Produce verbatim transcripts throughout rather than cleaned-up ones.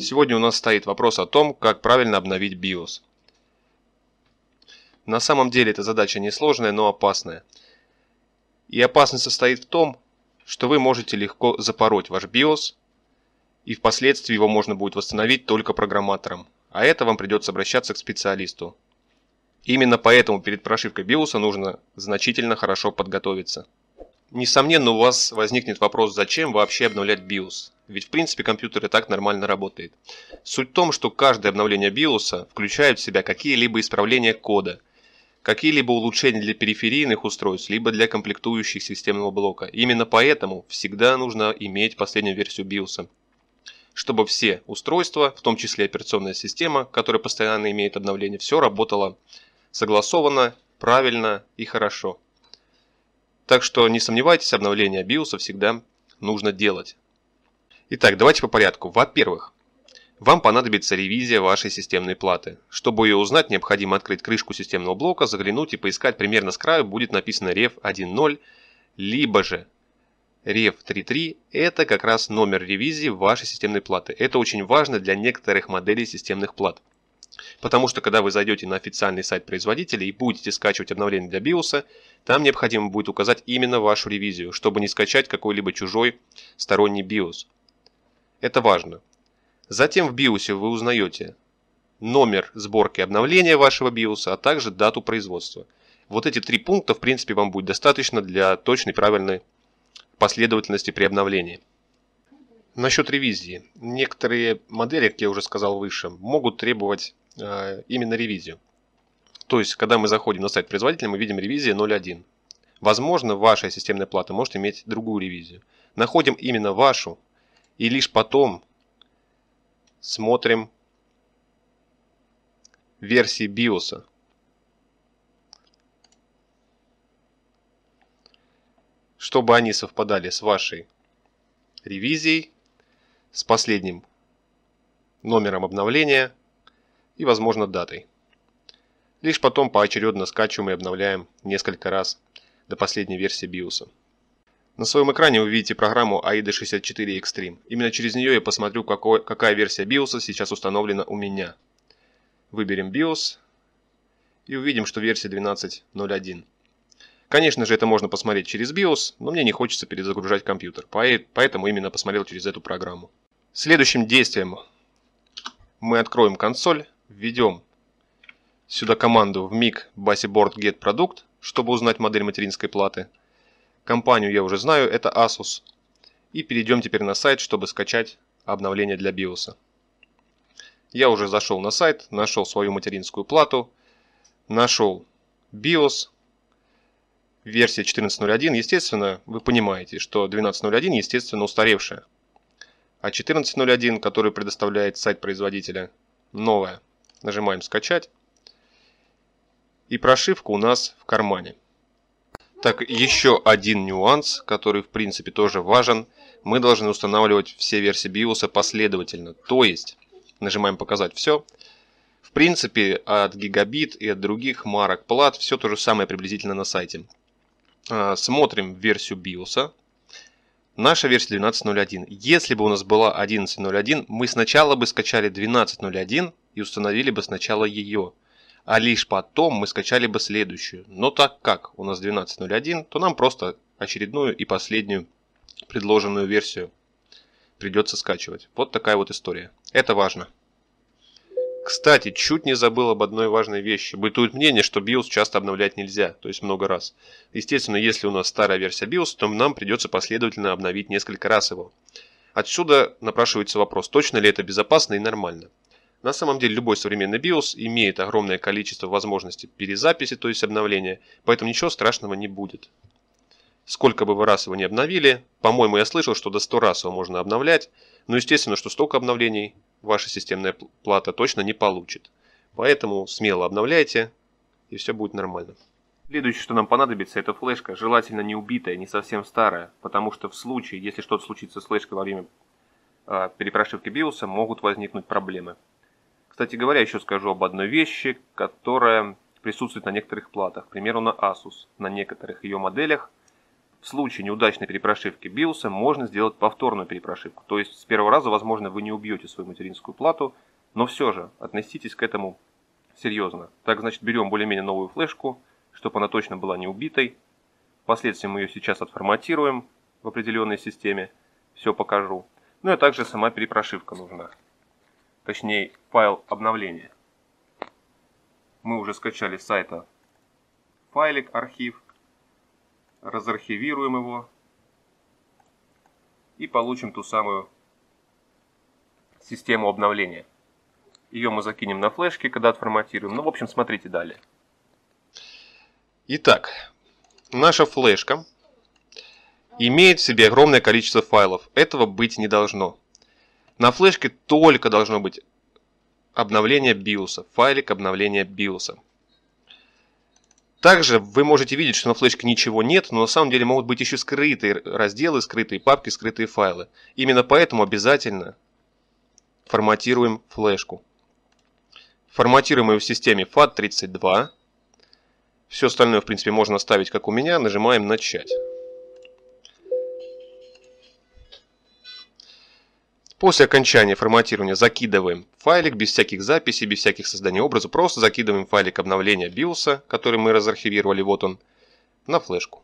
Сегодня у нас стоит вопрос о том, как правильно обновить биос. На самом деле эта задача несложная, но опасная. И опасность состоит в том, что вы можете легко запороть ваш биос, и впоследствии его можно будет восстановить только программатором. А это вам придется обращаться к специалисту. Именно поэтому перед прошивкой биоса нужно значительно хорошо подготовиться. Несомненно, у вас возникнет вопрос, зачем вообще обновлять биос. Ведь в принципе компьютер и так нормально работает. Суть в том, что каждое обновление биоса включает в себя какие-либо исправления кода, какие-либо улучшения для периферийных устройств, либо для комплектующих системного блока. Именно поэтому всегда нужно иметь последнюю версию биоса, чтобы все устройства, в том числе операционная система, которая постоянно имеет обновление, все работало согласованно, правильно и хорошо. Так что не сомневайтесь, обновление биоса всегда нужно делать. Итак, давайте по порядку. Во-первых, вам понадобится ревизия вашей системной платы. Чтобы ее узнать, необходимо открыть крышку системного блока, заглянуть и поискать. Примерно с краю будет написано реф один ноль, либо же реф три три. Это как раз номер ревизии вашей системной платы. Это очень важно для некоторых моделей системных плат. Потому что когда вы зайдете на официальный сайт производителя и будете скачивать обновление для биоса, там необходимо будет указать именно вашу ревизию, чтобы не скачать какой-либо чужой сторонний биос. Это важно. Затем в биосе вы узнаете номер сборки обновления вашего биоса, а также дату производства. Вот эти три пункта в принципе вам будет достаточно для точной правильной последовательности при обновлении. Насчет ревизии. Некоторые модели, как я уже сказал выше, могут требовать э, именно ревизию. То есть, когда мы заходим на сайт производителя, мы видим ревизия ноль один. Возможно, ваша системная плата может иметь другую ревизию. Находим именно вашу и лишь потом смотрим версии биоса. Чтобы они совпадали с вашей ревизией, с последним номером обновления и, возможно, датой. Лишь потом поочередно скачиваем и обновляем несколько раз до последней версии биоса. На своем экране вы видите программу аида шестьдесят четыре Extreme. Именно через нее я посмотрю, какой, какая версия биоса сейчас установлена у меня. Выберем биос и увидим, что версия двенадцать ноль один. Конечно же, это можно посмотреть через биос, но мне не хочется перезагружать компьютер, поэтому именно посмотрел через эту программу. Следующим действием мы откроем консоль, введем сюда команду wmic baseboard get product, чтобы узнать модель материнской платы. Компанию я уже знаю, это асус. И перейдем теперь на сайт, чтобы скачать обновление для биоса. Я уже зашел на сайт, нашел свою материнскую плату, нашел биос. Версия четырнадцать ноль один, естественно, вы понимаете, что двенадцать ноль один, естественно, устаревшая. А четырнадцать ноль один, который предоставляет сайт производителя, новая. Нажимаем «Скачать». И прошивка у нас в кармане. Так, еще один нюанс, который, в принципе, тоже важен. Мы должны устанавливать все версии биоса последовательно. То есть, нажимаем «Показать все». В принципе, от Gigabit и от других марок плат все то же самое приблизительно на сайте. Смотрим версию биоса. Наша версия двенадцать ноль один. Если бы у нас была одиннадцать ноль один, мы сначала бы скачали двенадцать ноль один и установили бы сначала ее. А лишь потом мы скачали бы следующую. Но так как у нас двенадцать ноль один, то нам просто очередную и последнюю предложенную версию придется скачивать. Вот такая вот история. Это важно. Кстати, чуть не забыл об одной важной вещи. Бытует мнение, что биос часто обновлять нельзя, то есть много раз. Естественно, если у нас старая версия биос, то нам придется последовательно обновить несколько раз его. Отсюда напрашивается вопрос, точно ли это безопасно и нормально. На самом деле, любой современный биос имеет огромное количество возможностей перезаписи, то есть обновления, поэтому ничего страшного не будет. Сколько бы вы раз его не обновили, по-моему, я слышал, что до ста раз его можно обновлять, но естественно, что столько обновлений ваша системная плата точно не получит. Поэтому смело обновляйте, и все будет нормально. Следующее, что нам понадобится, это флешка, желательно не убитая, не совсем старая, потому что в случае, если что-то случится с флешкой во время э, перепрошивки биоса, могут возникнуть проблемы. Кстати говоря, еще скажу об одной вещи, которая присутствует на некоторых платах, к примеру, на асус. На некоторых ее моделях В случае неудачной перепрошивки биоса можно сделать повторную перепрошивку. То есть с первого раза, возможно, вы не убьете свою материнскую плату, но все же относитесь к этому серьезно. Так, значит, берем более-менее новую флешку, чтобы она точно была не убитой. Впоследствии мы ее сейчас отформатируем в определенной системе. Все покажу. Ну и также сама перепрошивка нужна. Точнее, файл обновления. Мы уже скачали с сайта файлик, архив. Разархивируем его и получим ту самую систему обновления. Ее мы закинем на флешки, когда отформатируем. Ну, в общем, смотрите далее. Итак, наша флешка имеет в себе огромное количество файлов. Этого быть не должно. На флешке только должно быть обновление биоса, файлик обновления биоса. Также вы можете видеть, что на флешке ничего нет, но на самом деле могут быть еще скрытые разделы, скрытые папки, скрытые файлы. Именно поэтому обязательно форматируем флешку. Форматируем ее в системе фат тридцать два. Все остальное, в принципе, можно оставить как у меня. Нажимаем «Начать». После окончания форматирования закидываем файлик без всяких записей, без всяких созданий образа. Просто закидываем файлик обновления биоса, который мы разархивировали, вот он, на флешку.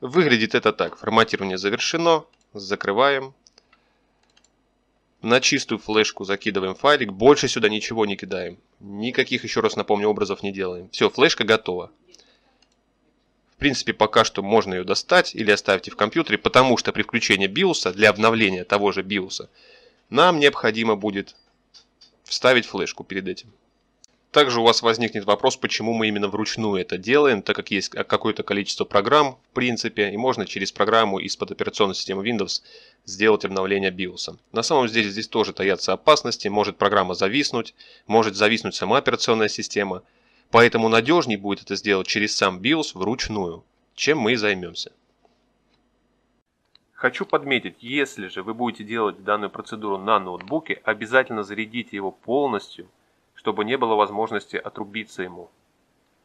Выглядит это так. Форматирование завершено. Закрываем. На чистую флешку закидываем файлик. Больше сюда ничего не кидаем. Никаких, еще раз напомню, образов не делаем. Все, флешка готова. В принципе, пока что можно ее достать или оставьте в компьютере, потому что при включении биоса, для обновления того же биоса, нам необходимо будет вставить флешку перед этим. Также у вас возникнет вопрос, почему мы именно вручную это делаем, так как есть какое-то количество программ, в принципе, и можно через программу из-под операционной системы Windows сделать обновление биоса. На самом деле здесь тоже таятся опасности, может программа зависнуть, может зависнуть сама операционная система. Поэтому надежнее будет это сделать через сам биос вручную, чем мы и займемся. Хочу подметить, если же вы будете делать данную процедуру на ноутбуке, обязательно зарядите его полностью, чтобы не было возможности отрубиться ему.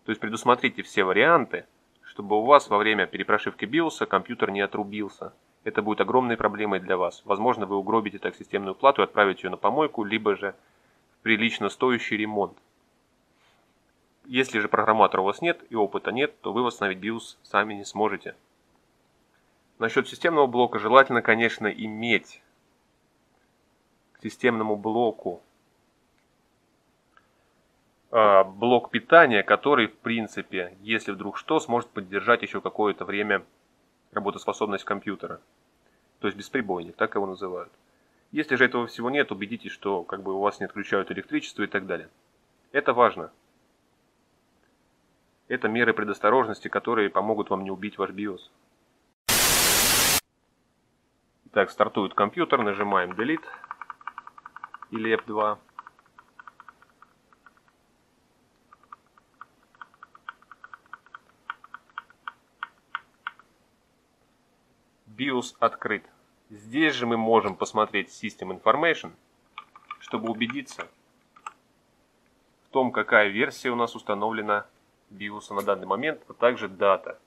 То есть предусмотрите все варианты, чтобы у вас во время перепрошивки биоса компьютер не отрубился. Это будет огромной проблемой для вас. Возможно, вы угробите так системную плату и отправите ее на помойку, либо же в прилично стоящий ремонт. Если же программатора у вас нет и опыта нет, то вы восстановить биос сами не сможете. Насчет системного блока желательно, конечно, иметь к системному блоку э, блок питания, который, в принципе, если вдруг что, сможет поддержать еще какое-то время работоспособность компьютера. То есть бесперебойник, так его называют. Если же этого всего нет, убедитесь, что как бы у вас не отключают электричество и так далее. Это важно. Это меры предосторожности, которые помогут вам не убить ваш биос. Итак, стартует компьютер, нажимаем Delete или эф два. биос открыт. Здесь же мы можем посмотреть System Information, чтобы убедиться в том, какая версия у нас установлена биоса на данный момент, а также дата.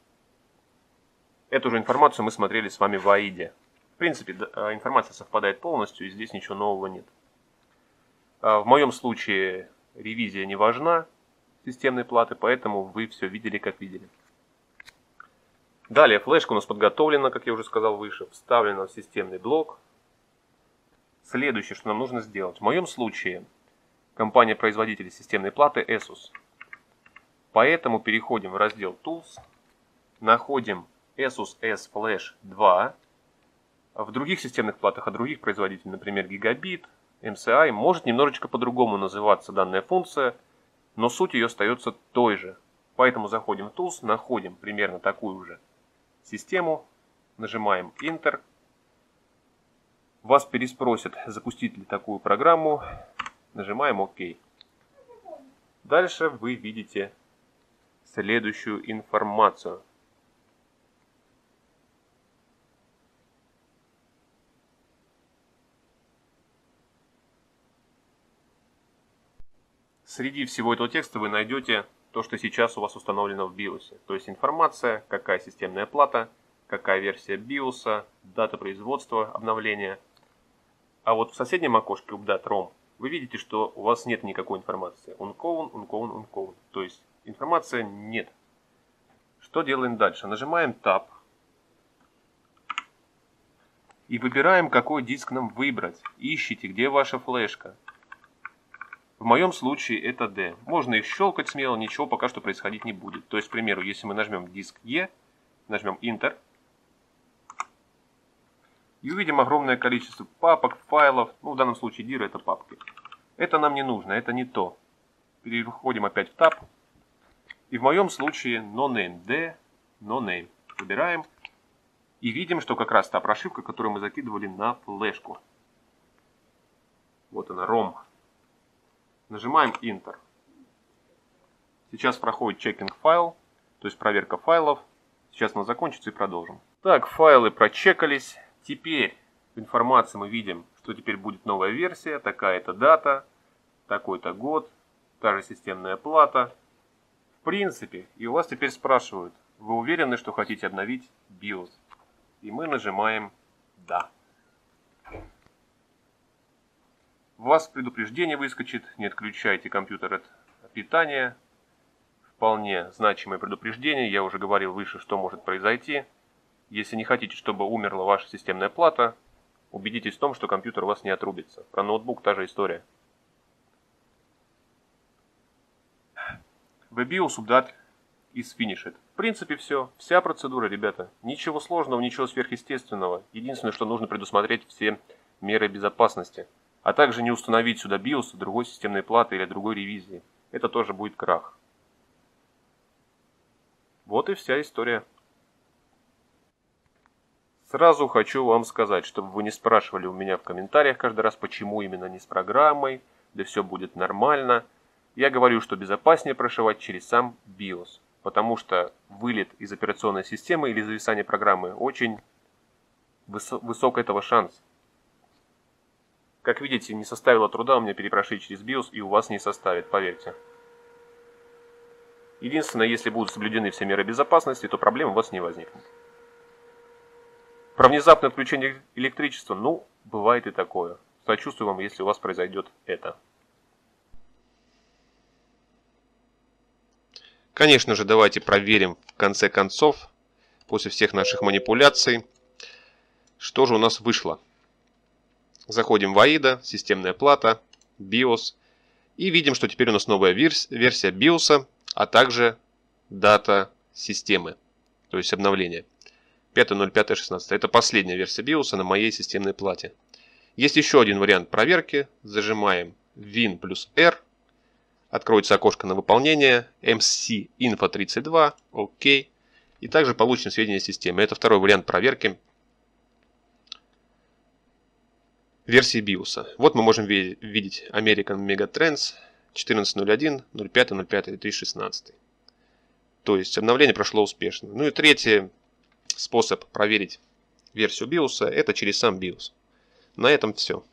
Эту же информацию мы смотрели с вами в аиде. В принципе, информация совпадает полностью, и здесь ничего нового нет. В моем случае ревизия не важна системной платы, поэтому вы все видели, как видели. Далее флешка у нас подготовлена, как я уже сказал выше, вставлена в системный блок. Следующее, что нам нужно сделать. В моем случае компания-производитель системной платы Asus. Поэтому переходим в раздел Tools, находим Asus эс-Flash два. В других системных платах, от других производителей, например, Gigabit, эм си ай, может немножечко по-другому называться данная функция, но суть ее остается той же. Поэтому заходим в Tools, находим примерно такую же систему, нажимаем Enter. Вас переспросят, запустить ли такую программу, нажимаем ОК. Дальше вы видите следующую информацию. Среди всего этого текста вы найдете то, что сейчас у вас установлено в биосе. То есть информация, какая системная плата, какая версия биос, дата производства обновления. А вот в соседнем окошке UpdRom вы видите, что у вас нет никакой информации. Uncommon, Uncommon, Uncommon. То есть информации нет. Что делаем дальше? Нажимаем Tab. И выбираем, какой диск нам выбрать. Ищите, где ваша флешка. В моем случае это D. Можно их щелкать смело, ничего пока что происходить не будет. То есть, к примеру, если мы нажмем диск E, нажмем Enter, и увидим огромное количество папок, файлов. Ну, в данном случае дир это папки. Это нам не нужно, это не то. Переходим опять в Tab. И в моем случае NoName, D, NoName. Выбираем. И видим, что как раз та прошивка, которую мы закидывали на флешку. Вот она, ROM. Нажимаем Enter. Сейчас проходит checking файл, то есть проверка файлов. Сейчас она закончится и продолжим. Так, файлы прочекались. Теперь в информации мы видим, что теперь будет новая версия, такая-то дата, такой-то год, та же системная плата. В принципе, и у вас теперь спрашивают, вы уверены, что хотите обновить биос? И мы нажимаем «Да». У вас предупреждение выскочит, не отключайте компьютер от питания. Вполне значимое предупреждение, я уже говорил выше, что может произойти. Если не хотите, чтобы умерла ваша системная плата, убедитесь в том, что компьютер у вас не отрубится. Про ноутбук та же история. wbios update is finished. В принципе все, вся процедура, ребята. Ничего сложного, ничего сверхъестественного. Единственное, что нужно предусмотреть все меры безопасности. А также не установить сюда биос другой системной платы или другой ревизии. Это тоже будет крах. Вот и вся история. Сразу хочу вам сказать, чтобы вы не спрашивали у меня в комментариях каждый раз, почему именно не с программой, да все будет нормально. Я говорю, что безопаснее прошивать через сам биос, потому что вылет из операционной системы или зависание программы очень выс высок этого шанс. Как видите, не составило труда у меня перепрошить через биос, и у вас не составит, поверьте. Единственное, если будут соблюдены все меры безопасности, то проблем у вас не возникнет. Про внезапное отключение электричества, ну, бывает и такое. Сочувствую вам, если у вас произойдет это. Конечно же, давайте проверим в конце концов, после всех наших манипуляций, что же у нас вышло. Заходим в аида, системная плата, биос. И видим, что теперь у нас новая версия биос, а также дата системы, то есть обновление. пятое ноль пятое шестнадцатое. Это последняя версия биос на моей системной плате. Есть еще один вариант проверки. Зажимаем вин плюс R. Откроется окошко на выполнение. эм си Info тридцать два. ОК. И также получены сведения системы. Это второй вариант проверки версии биос. Вот мы можем видеть American Megatrends четырнадцать ноль один ноль пять ноль пять две тысячи шестнадцать. То есть обновление прошло успешно. Ну и третье. Способ проверить версию биос это через сам биос. На этом все.